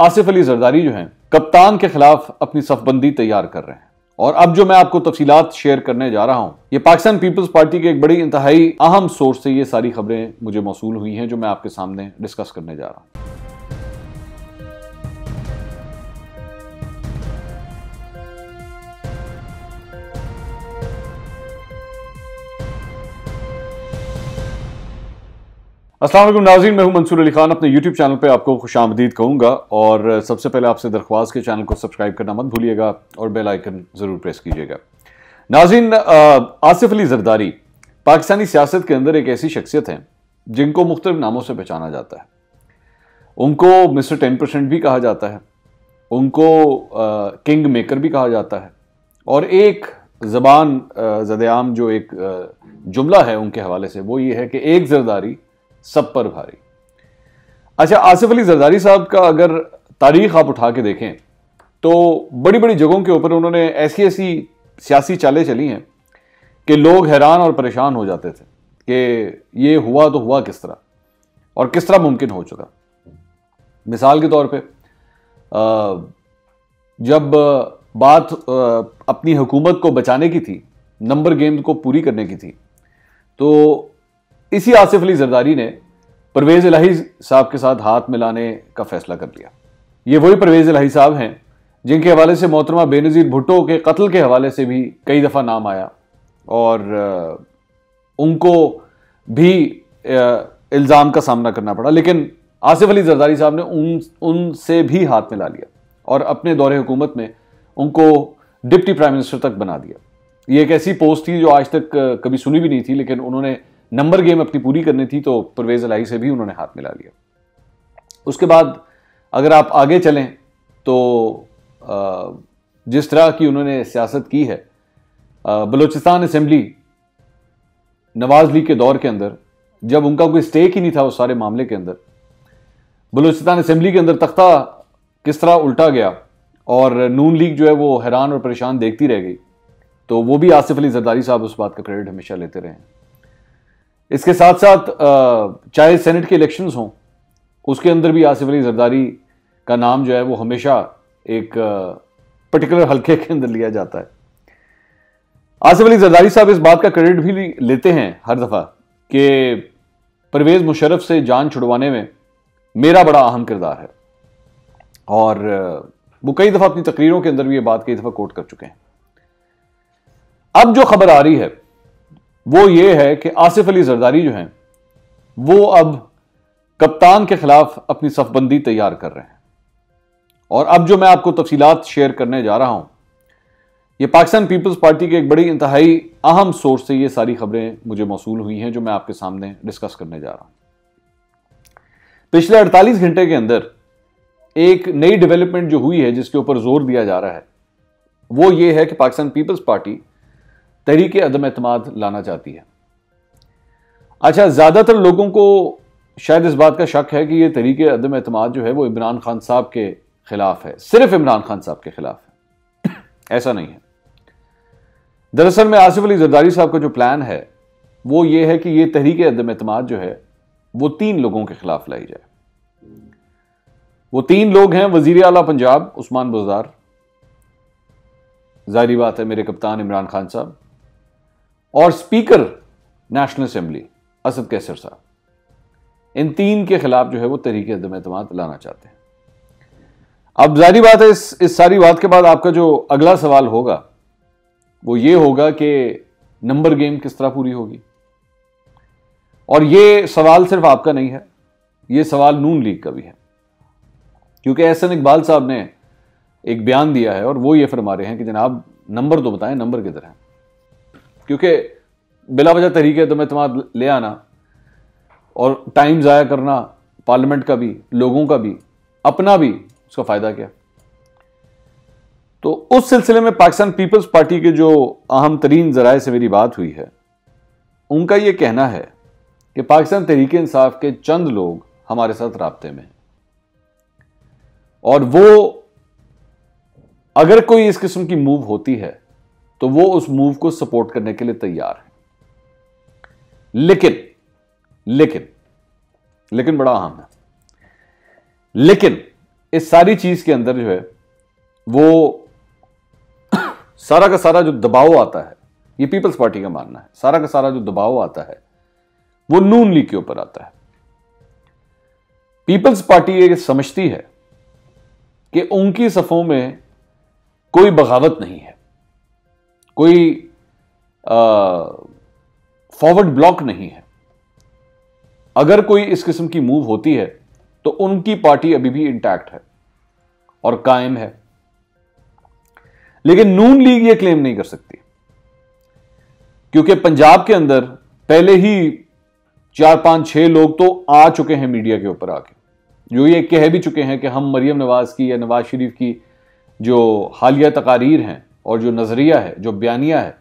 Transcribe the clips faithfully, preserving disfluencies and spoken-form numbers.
आसिफ अली जरदारी जो हैं कप्तान के खिलाफ अपनी सफबंदी तैयार कर रहे हैं और अब जो मैं आपको तफसीलात शेयर करने जा रहा हूं, ये पाकिस्तान पीपल्स पार्टी के एक बड़ी इंतहाई अहम सोर्स से ये सारी खबरें मुझे मौसूल हुई हैं जो मैं आपके सामने डिस्कस करने जा रहा हूं। अस्सलाम वालेकुम नाज़रीन, मैं हूं मंसूर अली खान। अपने यूट्यूब चैनल पे आपको खुशामदीद कहूँगा और सबसे पहले आपसे दरख्वास्त के चैनल को सब्सक्राइब करना मत भूलिएगा और बेल आइकन ज़रूर प्रेस कीजिएगा। नाज़रीन, आसिफ अली जरदारी पाकिस्तानी सियासत के अंदर एक ऐसी शख्सियत हैं जिनको मुख्तलिफ नामों से पहचाना जाता है। उनको मिस्टर टेन परसेंट भी कहा जाता है, उनको किंग मेकर भी कहा जाता है और एक ज़बान ज़द-ए-आम जो एक जुमला है उनके हवाले से वो ये है कि एक जरदारी सब पर भारी। अच्छा, आसिफ अली जरदारी साहब का अगर तारीख आप उठा के देखें तो बड़ी बड़ी जगहों के ऊपर उन्होंने ऐसी ऐसी सियासी चालें चली हैं कि लोग हैरान और परेशान हो जाते थे कि ये हुआ तो हुआ किस तरह और किस तरह मुमकिन हो चुका। मिसाल के तौर पे जब बात अपनी हुकूमत को बचाने की थी, नंबर गेम को पूरी करने की थी, तो इसी आसिफ अली जरदारी ने परवेज़ इलाही साहब के साथ हाथ मिलाने का फैसला कर लिया। ये वही परवेज़ इलाही साहब हैं जिनके हवाले से मोहतरमा बेनज़ीर भुट्टो के कत्ल के हवाले से भी कई दफ़ा नाम आया और उनको भी इल्ज़ाम का सामना करना पड़ा, लेकिन आसिफ अली जरदारी साहब ने उन उनसे भी हाथ मिला लिया और अपने दौरे हुकूमत में उनको डिप्टी प्राइम मिनिस्टर तक बना दिया। ये एक ऐसी पोस्ट थी जो आज तक कभी सुनी भी नहीं थी, लेकिन उन्होंने नंबर गेम अपनी पूरी करनी थी तो परवेज़ इलाही से भी उन्होंने हाथ मिला लिया। उसके बाद अगर आप आगे चलें तो जिस तरह की उन्होंने सियासत की है, बलूचिस्तान असम्बली नवाज लीग के दौर के अंदर जब उनका कोई स्टेक ही नहीं था उस सारे मामले के अंदर, बलूचिस्तान असम्बली के अंदर तख्ता किस तरह उल्टा गया और नून लीग जो है वो हैरान और परेशान देखती रह गई, तो वो भी आसिफ अली जरदारी साहब उस बात का क्रेडिट हमेशा लेते रहे हैं। इसके साथ साथ चाहे सेनेट के इलेक्शंस हों उसके अंदर भी आसिफ अली जरदारी का नाम जो है वो हमेशा एक पर्टिकुलर हलके के अंदर लिया जाता है। आसिफ अली जरदारी साहब इस बात का क्रेडिट भी लेते हैं हर दफ़ा कि परवेज़ मुशर्रफ से जान छुड़वाने में मेरा बड़ा अहम किरदार है और वो कई दफ़ा अपनी तकरीरों के अंदर भी ये बात कई दफ़ा कोट कर चुके हैं। अब जो खबर आ रही है वो ये है कि आसिफ अली जरदारी जो हैं वो अब कप्तान के खिलाफ अपनी सफबंदी तैयार कर रहे हैं और अब जो मैं आपको तफसीलात शेयर करने जा रहा हूं, ये पाकिस्तान पीपल्स पार्टी के एक बड़ी इंतहाई अहम सोर्स से ये सारी खबरें मुझे मौसूल हुई हैं जो मैं आपके सामने डिस्कस करने जा रहा हूं। पिछले अड़तालीस घंटे के अंदर एक नई डेवलपमेंट जो हुई है जिसके ऊपर जोर दिया जा रहा है वो ये है कि पाकिस्तान पीपल्स पार्टी तहरीक अदम एतमाद लाना चाहती है। अच्छा, ज़्यादातर लोगों को शायद इस बात का शक है कि ये तहरीक अदम एतमाद जो है वो इमरान खान साहब के खिलाफ है, सिर्फ इमरान खान साहब के खिलाफ है। ऐसा नहीं है। दरअसल में आसिफ अली जरदारी साहब का जो प्लान है वो ये है कि ये तहरीक अदम एतमाद जो है वो तीन लोगों के खिलाफ लाई जाए। वो तीन लोग हैं वजीर आला पंजाब उस्मान बुज़दार, जाहिर बात है मेरे कप्तान इमरान खान साहब, और speaker national assembly Asad Qaiser साहब। इन तीन के खिलाफ जो है वो तहरीके अदम एतमाद लाना चाहते हैं। अब जाहिर बात है इस इस सारी बात के बाद आपका जो अगला सवाल होगा वो ये होगा कि नंबर गेम किस तरह पूरी होगी, और ये सवाल सिर्फ आपका नहीं है, ये सवाल नून लीग का भी है, क्योंकि हसन इकबाल साहब ने एक बयान दिया है और वो ये फरमा रहे हैं कि जनाब नंबर तो बताएं, नंबर किधर है, क्योंकि बिला वजह तरीके अदम एतमाद ले आना और टाइम ज़ाया करना पार्लियामेंट का भी, लोगों का भी, अपना भी, उसका फ़ायदा क्या। तो उस सिलसिले में पाकिस्तान पीपल्स पार्टी के जो अहम तरीन ज़राए से मेरी बात हुई है उनका ये कहना है कि पाकिस्तान तहरीक इंसाफ के चंद लोग हमारे साथ राब्ते में हैं और वो अगर कोई इस किस्म की मूव होती है तो वो उस मूव को सपोर्ट करने के लिए तैयार है। लेकिन लेकिन लेकिन बड़ा अहम है, लेकिन इस सारी चीज़ के अंदर जो है वो सारा का सारा जो दबाव आता है, ये पीपल्स पार्टी का मानना है, सारा का सारा जो दबाव आता है वो नून लीग के ऊपर आता है। पीपल्स पार्टी ये समझती है कि उनकी सफ़ों में कोई बगावत नहीं है, कोई फॉरवर्ड ब्लॉक नहीं है। अगर कोई इस किस्म की मूव होती है तो उनकी पार्टी अभी भी इंटैक्ट है और कायम है। लेकिन नून लीग ये क्लेम नहीं कर सकती, क्योंकि पंजाब के अंदर पहले ही चार पांच छह लोग तो आ चुके हैं मीडिया के ऊपर आके, जो ये कह भी चुके हैं कि हम मरियम नवाज की या नवाज शरीफ की जो हालिया तकारीर हैं और जो नज़रिया है, जो बयानिया है,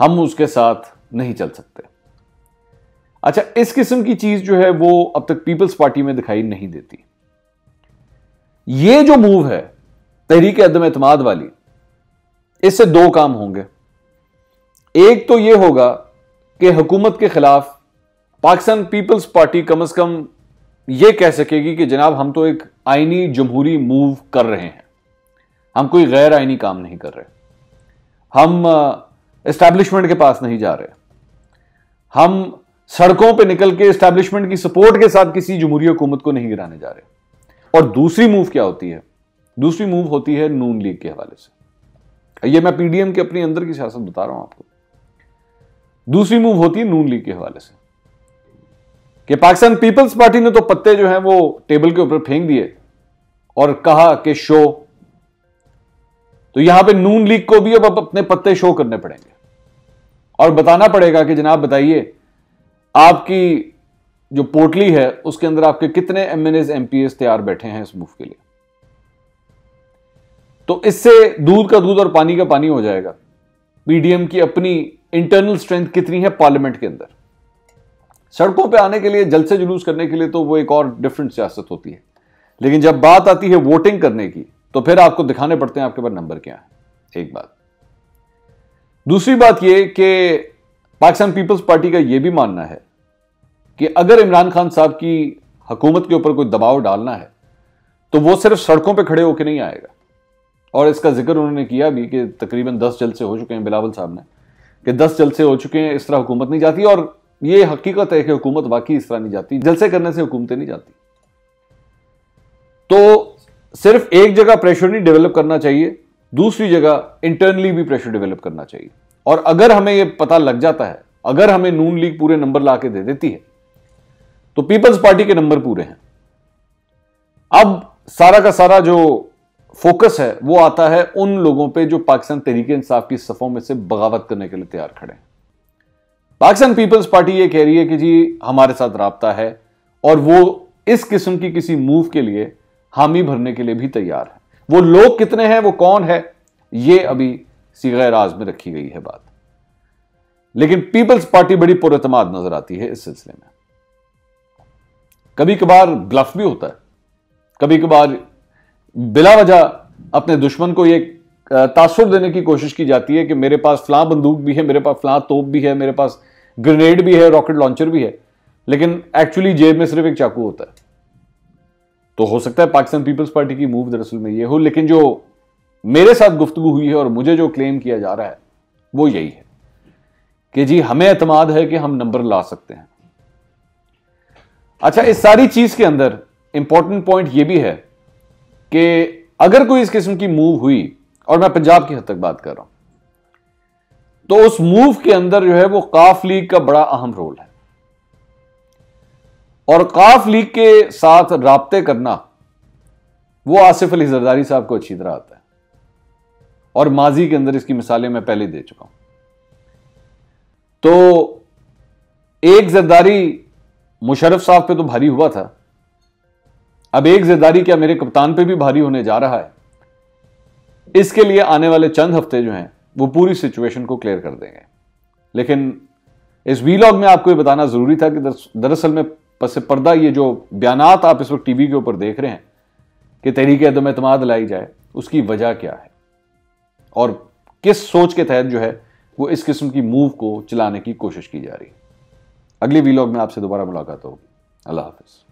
हम उसके साथ नहीं चल सकते। अच्छा, इस किस्म की चीज़ जो है वो अब तक पीपल्स पार्टी में दिखाई नहीं देती। ये जो मूव है तहरीक अदम एतमाद वाली, इससे दो काम होंगे। एक तो ये होगा कि हुकूमत के खिलाफ पाकिस्तान पीपल्स पार्टी कम अज़ कम ये कह सकेगी कि जनाब हम तो एक आइनी जमहूरी मूव कर रहे हैं, हम कोई गैर आइनी काम नहीं कर रहे, हम इस्टेब्लिशमेंट के पास नहीं जा रहे, हम सड़कों पे निकल के इस्टेब्लिशमेंट की सपोर्ट के साथ किसी जमहूरी हुकूमत को नहीं गिराने जा रहे। और दूसरी मूव क्या होती है? दूसरी मूव होती है नून लीग के हवाले से। ये मैं पीडीएम के अपने अंदर की सियासत बता रहा हूं आपको। दूसरी मूव होती है नून लीग के हवाले से कि पाकिस्तान पीपल्स पार्टी ने तो पत्ते जो हैं वो टेबल के ऊपर फेंक दिए और कहा कि शो, तो यहां पे नून लीग को भी अब अपने पत्ते शो करने पड़ेंगे और बताना पड़ेगा कि जनाब बताइए आपकी जो पोटली है उसके अंदर आपके कितने एमएनएस एमपीएस तैयार बैठे हैं इस मूव के लिए। तो इससे दूध का दूध और पानी का पानी हो जाएगा। पीडीएम की अपनी इंटरनल स्ट्रेंथ कितनी है पार्लियामेंट के अंदर, सड़कों पे आने के लिए, जलसे जुलूस करने के लिए, तो वो एक और डिफरेंट सियासत होती है। लेकिन जब बात आती है वोटिंग करने की तो फिर आपको दिखाने पड़ते हैं आपके पास नंबर क्या है। एक बात। दूसरी बात यह कि पाकिस्तान पीपल्स पार्टी का यह भी मानना है कि अगर इमरान खान साहब की हुकूमत के ऊपर कोई दबाव डालना है तो वो सिर्फ सड़कों पे खड़े होकर नहीं आएगा। और इसका जिक्र उन्होंने किया भी कि तकरीबन दस जलसे हो चुके हैं, बिलावल साहब ने, कि दस जलसे हो चुके हैं, इस तरह हुकूमत नहीं जाती। और ये हकीकत है कि हुकूमत वाकई इस तरह नहीं जाती, जलसे करने से हुकूमतें नहीं जाती। तो सिर्फ एक जगह प्रेशर नहीं डेवलप करना चाहिए, दूसरी जगह इंटरनली भी प्रेशर डेवलप करना चाहिए। और अगर हमें ये पता लग जाता है, अगर हमें नून लीग पूरे नंबर ला के दे देती है तो पीपल्स पार्टी के नंबर पूरे हैं। अब सारा का सारा जो फोकस है वो आता है उन लोगों पे जो पाकिस्तान तहरीक इंसाफ की सफ़ों में से बगावत करने के लिए तैयार खड़े हैं। पाकिस्तान पीपल्स पार्टी ये कह रही है कि जी हमारे साथ राबता है और वो इस किस्म की किसी मूव के लिए हामी भरने के लिए भी तैयार है। वो लोग कितने हैं, वो कौन है, ये अभी सीगा राज में रखी गई है बात। लेकिन पीपल्स पार्टी बड़ी पुरतमाद नजर आती है इस सिलसिले में। कभी कभार ब्लफ भी होता है, कभी कभार बिला वजह अपने दुश्मन को यह तासुर देने की कोशिश की जाती है कि मेरे पास फलां बंदूक भी है, मेरे पास फलां तोप भी है, मेरे पास ग्रेनेड भी है, रॉकेट लॉन्चर भी है, लेकिन एक्चुअली जेब में सिर्फ एक चाकू होता है। तो हो सकता है पाकिस्तान पीपल्स पार्टी की मूव दरअसल में यह हो, लेकिन जो मेरे साथ गुफ्तगू हुई है और मुझे जो क्लेम किया जा रहा है वो यही है कि जी हमें एतमाद है कि हम नंबर ला सकते हैं। अच्छा, इस सारी चीज के अंदर इंपॉर्टेंट पॉइंट यह भी है कि अगर कोई इस किस्म की मूव हुई, और मैं पंजाब की हद तक बात कर रहा हूं, तो उस मूव के अंदर जो है वो काफ लीग का बड़ा अहम रोल है। और काफ लीग के साथ राब्ते करना वो आसिफ अली जरदारी साहब को अच्छी तरह आता है और माजी के अंदर इसकी मिसालें मैं पहले दे चुका हूं। तो एक जरदारी मुशर्रफ साहब पे तो भारी हुआ था, अब एक जरदारी क्या मेरे कप्तान पे भी भारी होने जा रहा है। इसके लिए आने वाले चंद हफ्ते जो हैं वो पूरी सिचुएशन को क्लियर कर देंगे। लेकिन इस वीलॉग में आपको ये बताना ज़रूरी था कि दरअसल में पसे पर्दा ये जो बयानात आप इस वक्त टीवी के ऊपर देख रहे हैं कि तहरीक अदम एतमाद लाई जाए, उसकी वजह क्या है और किस सोच के तहत जो है वो इस किस्म की मूव को चलाने की कोशिश की जा रही है। अगले वीलॉग में आपसे दोबारा मुलाकात होगी। अल्लाह हाफिज़।